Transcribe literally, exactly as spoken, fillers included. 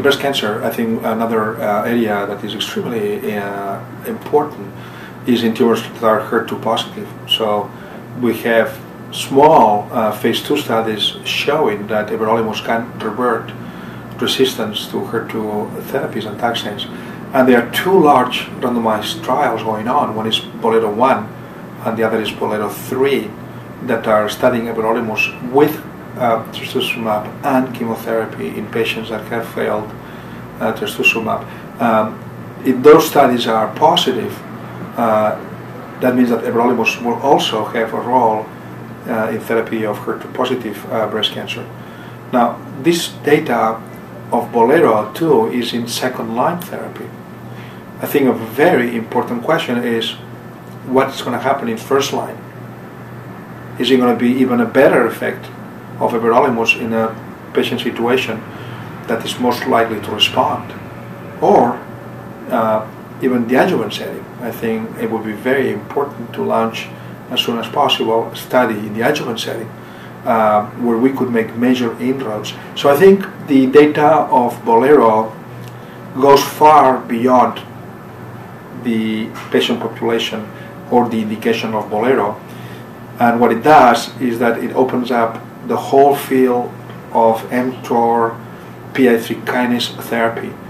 in breast cancer, I think another uh, area that is extremely uh, important is in tumors that are H E R two positive. So we have small uh, phase two studies showing that everolimus can revert resistance to H E R two therapies and taxanes. And there are two large randomized trials going on. One is BOLERO one and the other is BOLERO three that are studying everolimus with uh, trastuzumab and chemotherapy in patients that have failed uh, trastuzumab. Um, if those studies are positive, uh, that means that everolimus will also have a role uh, in therapy of H E R two positive uh, breast cancer. Now, this data of BOLERO two is in second-line therapy. I think a very important question is what's going to happen in first-line? Is it going to be even a better effect of everolimus in a patient situation that is most likely to respond? Or uh, even the adjuvant setting. I think it would be very important to launch as soon as possible a study in the adjuvant setting Uh, where we could make major inroads. So I think the data of BOLERO goes far beyond the patient population or the indication of BOLERO, and what it does is that it opens up the whole field of mTOR P I three kinase therapy.